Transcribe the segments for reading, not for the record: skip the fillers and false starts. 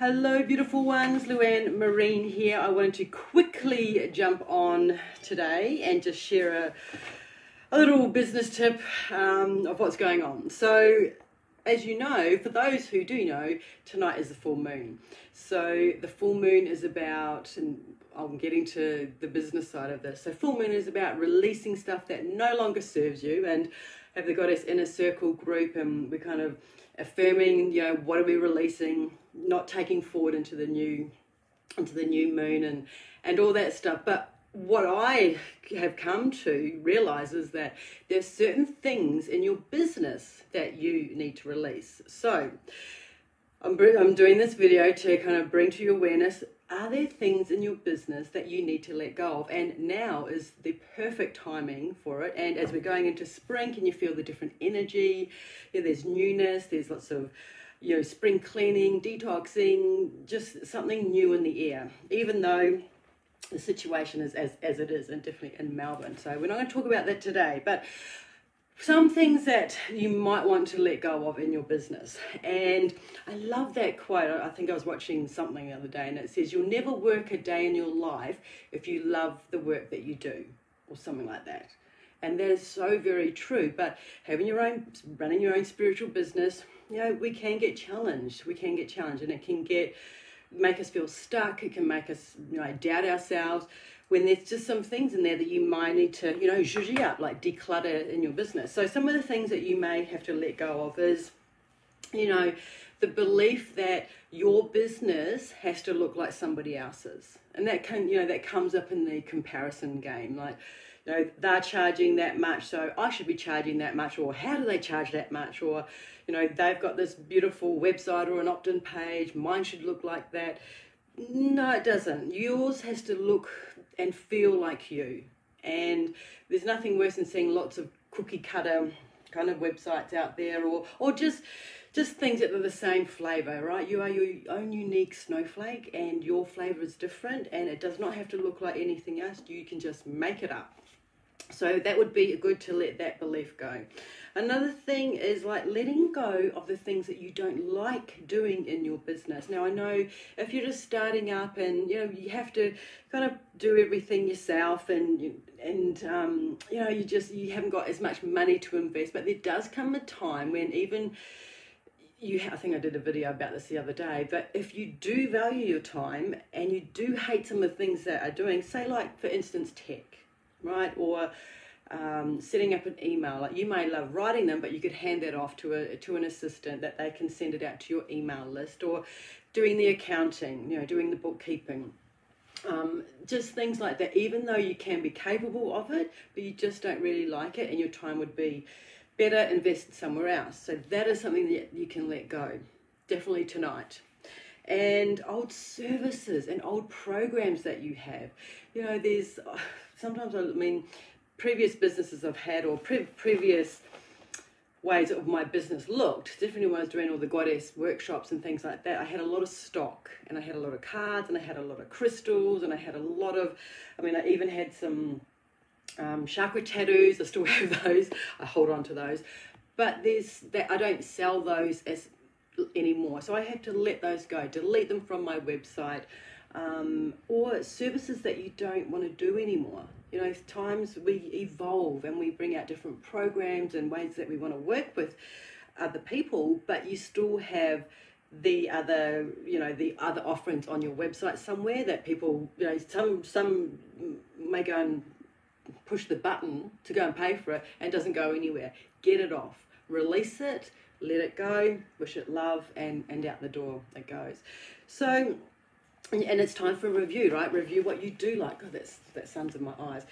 Hello beautiful ones, Luanne Mareen here. I wanted to quickly jump on today and just share a little business tip of what's going on. So as you know, for those who do know, tonight is the full moon. So the full moon is about, and I'm getting to the business side of this, so full moon is about releasing stuff that no longer serves you. And have the Goddess Inner Circle group, and we're kind of affirming, you know, what are we releasing, not taking forward into the new moon and all that stuff. But what I have come to realize is that there's certain things in your business that you need to release. So I'm doing this video to kind of bring to your awareness, are there things in your business that you need to let go of? And now is the perfect timing for it. And as we're going into spring, can you feel the different energy? Yeah, there's newness, there's lots of, you know, spring cleaning, detoxing, just something new in the air, even though the situation is as it is, and definitely in Melbourne. So we're not going to talk about that today, but some things that you might want to let go of in your business. And I love that quote. I think I was watching something the other day and it says, you'll never work a day in your life if you love the work that you do, or something like that. And that is so very true. But having your own, running your own spiritual business, you know, we can get challenged. We can get challenged, and it can make us feel stuck. It can make us, you know, doubt ourselves, when there's just some things in there that you might need to, you know, zhuzh up, like declutter in your business. So some of the things that you may have to let go of is, you know, the belief that your business has to look like somebody else's. And that can, you know, that comes up in the comparison game, like, you know, they're charging that much, so I should be charging that much, or how do they charge that much, or, you know, they've got this beautiful website or an opt-in page, mine should look like that. No, it doesn't. Yours has to look and feel like you. And there's nothing worse than seeing lots of cookie cutter kind of websites out there, or just things that are the same flavor, right? You are your own unique snowflake, and your flavor is different, and it does not have to look like anything else. You can just make it up. So that would be good to let that belief go. Another thing is like letting go of the things that you don't like doing in your business. Now, I know if you're just starting up and, you know, you have to kind of do everything yourself, and you know, you haven't got as much money to invest, but there does come a time when even you, I think I did a video about this the other day, but if you do value your time and you do hate some of the things that are doing, say like, for instance, tech, right? Or setting up an email. Like, you may love writing them, but you could hand that off to an assistant that they can send it out to your email list. Or doing the accounting, you know, doing the bookkeeping, just things like that. Even though you can be capable of it, but you just don't really like it, and your time would be better invested somewhere else. So that is something that you can let go, definitely tonight. And old services and old programs that you have. You know, there's sometimes, I mean, previous businesses I've had, or previous ways of my business looked, definitely when I was doing all the goddess workshops and things like that, I had a lot of stock, and I had a lot of cards, and I had a lot of crystals, and I had a lot of, I mean, I even had some chakra tattoos. I still have those. I hold on to those. But there's that, I don't sell those as anymore, so I have to let those go, delete them from my website, or services that you don't want to do anymore. You know, times we evolve and we bring out different programs and ways that we want to work with other people, but you still have the other, you know, the other offerings on your website somewhere that people, you know, some may go and push the button to go and pay for it, and it doesn't go anywhere. Get it off, release it, let it go, wish it love, and out the door it goes. So, and it's time for a review, right? Review what you do like. Oh, that sun's in my eyes.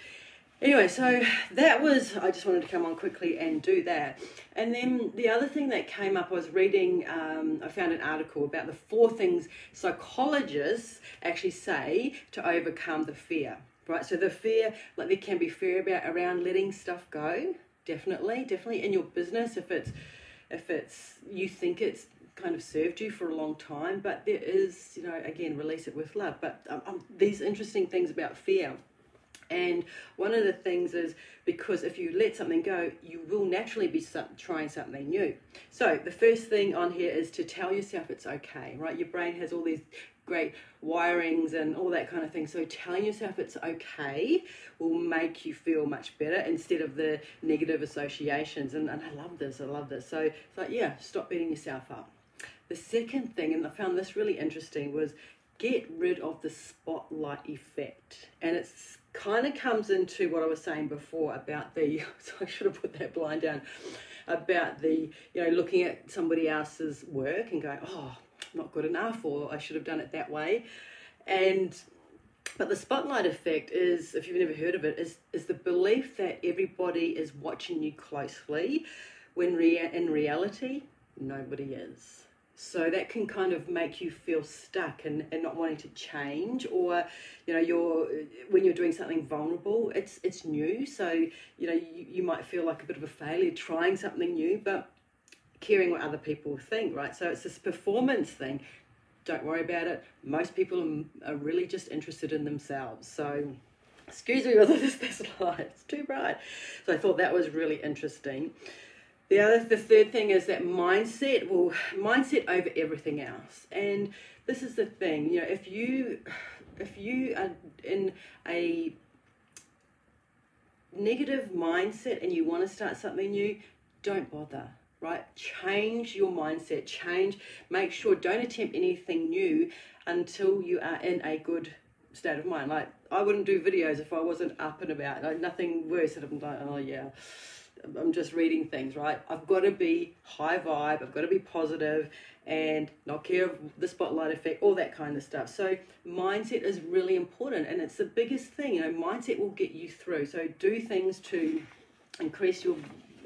Anyway, so that was, I just wanted to come on quickly and do that. And then the other thing that came up, I was reading, I found an article about the 4 things psychologists actually say to overcome the fear, right? So the fear, like there can be fear around letting stuff go, definitely in your business, if it's you think it's kind of served you for a long time. But there is, you know, again, release it with love. But these interesting things about fear, And one of the things is, because if you let something go, you will naturally be trying something new. So the first thing on here is to tell yourself it's okay, right? Your brain has all these great wirings and all that kind of thing. So telling yourself it's okay will make you feel much better instead of the negative associations. And I love this, I love this. So it's like, yeah, stop beating yourself up. The second thing, and I found this really interesting, was get rid of the spotlight effect. And it's kind of comes into what I was saying before about the, so I should have put that blind down, about the, you know, looking at somebody else's work and going, oh, not good enough, or I should have done it that way. And but the spotlight effect is, if you've never heard of it, is the belief that everybody is watching you closely, when in reality nobody is. So that can kind of make you feel stuck and not wanting to change, or, you know, when you're doing something vulnerable, it's new, so, you know, you might feel like a bit of a failure trying something new, but caring what other people think, right? So it's this performance thing. Don't worry about it. Most people are really just interested in themselves. So excuse me with this light, it's too bright. So I thought that was really interesting. The third thing is that mindset over everything else. And this is the thing, you know, if you are in a negative mindset and you want to start something new, don't bother, right? Change your mindset, make sure, don't attempt anything new until you are in a good state of mind. Like, I wouldn't do videos if I wasn't up and about, like nothing worse than I'm like, oh yeah, I'm just reading things, right? I've got to be high vibe, I've got to be positive and not care of the spotlight effect, all that kind of stuff. So mindset is really important, and it's the biggest thing, you know, mindset will get you through. So do things to increase your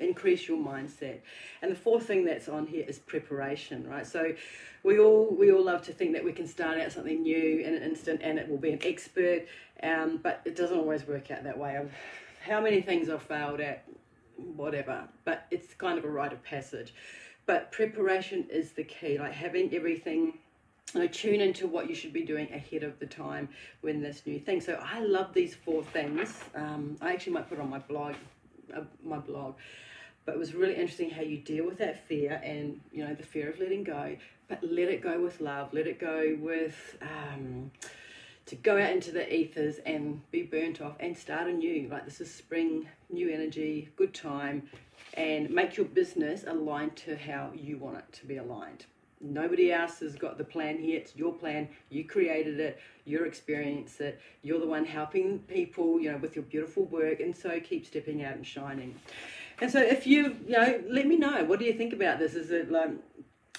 mindset. And the fourth thing that's on here is preparation, right? So we all love to think that we can start out something new in an instant and it will be an expert, but it doesn't always work out that way. How many things I've failed at, whatever, but it's kind of a rite of passage. But preparation is the key, like having everything, you know, tune into what you should be doing ahead of the time when this new thing. So I love these four things. I actually might put on my blog, but it was really interesting how you deal with that fear, and, you know, the fear of letting go, but let it go with love, let it go with to go out into the ethers and be burnt off and start anew. Like, this is spring, new energy, good time, and make your business aligned to how you want it to be aligned. Nobody else has got the plan here. It's your plan. You created it. You experience it. You're the one helping people, you know, with your beautiful work. And so keep stepping out and shining. And so if you know, let me know. What do you think about this? Is it like,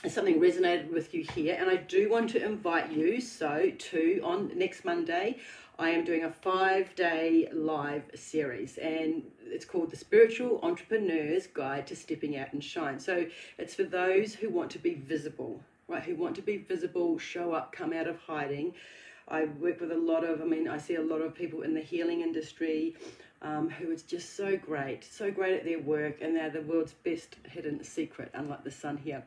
something resonated with you here? And I do want to invite you, so to on next Monday I am doing a 5-day live series, and it's called The Spiritual Entrepreneur's Guide to Stepping Out and Shine. So it's for those who want to be visible, right, who want to be visible, show up, come out of hiding. I work with a lot of, I see a lot of people in the healing industry who is just so great at their work, and they're the world's best hidden secret, unlike the sun here.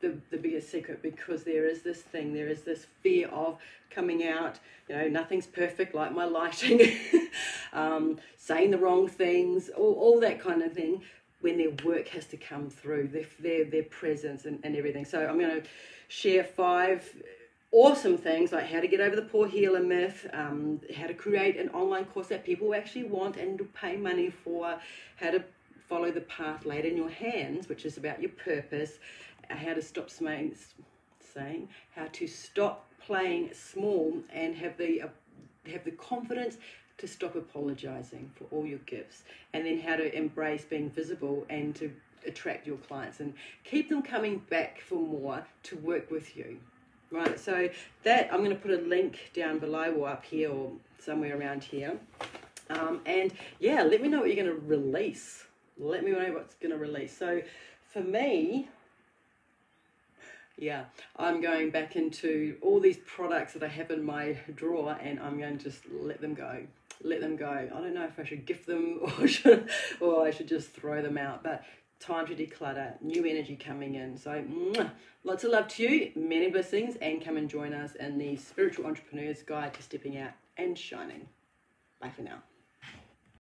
The biggest secret, because there is this fear of coming out, you know, nothing's perfect, like my lighting, saying the wrong things, all that kind of thing, when their work has to come through, their presence and everything. So I'm going to share 5 awesome things, like how to get over the poor healer myth, how to create an online course that people actually want and pay money for, how to follow the path laid in your hands, which is about your purpose, how to stop playing small and have the confidence to stop apologizing for all your gifts, and then how to embrace being visible and to attract your clients and keep them coming back for more to work with you, right? So that, I'm going to put a link down below or up here or somewhere around here, and yeah, let me know what you're going to release. Let me know what's going to release. So for me, yeah, I'm going back into all these products that I have in my drawer, and I'm going to just let them go. Let them go. I don't know if I should gift them or I should just throw them out. But time to declutter, new energy coming in. So lots of love to you, many blessings, and come and join us in the Spiritual Entrepreneur's Guide to Stepping Out and Shining. Bye for now.